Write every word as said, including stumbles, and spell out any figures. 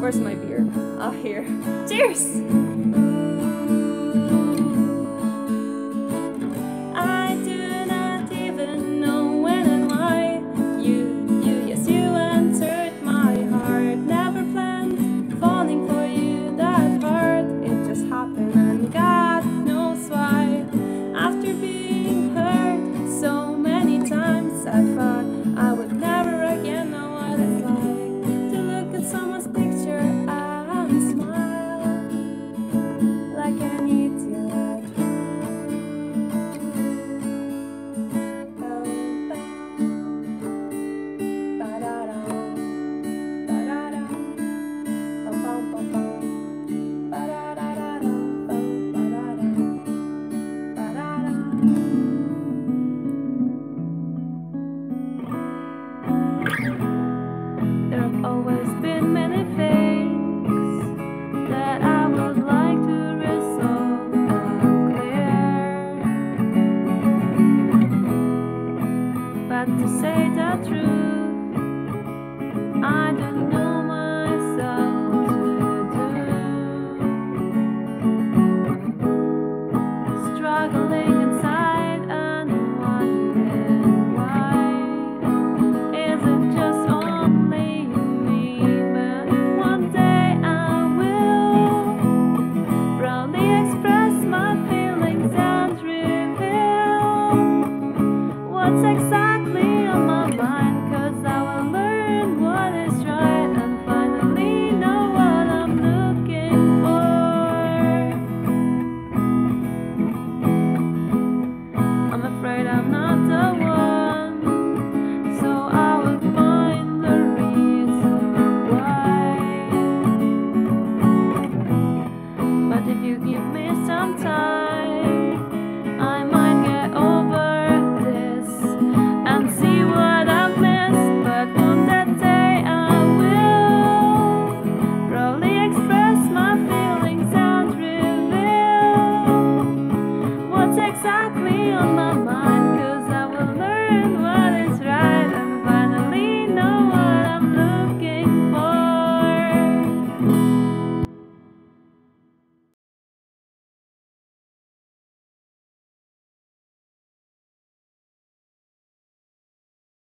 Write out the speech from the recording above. Where's my beer? Oh, here. Cheers! Struggling inside if you give me some time.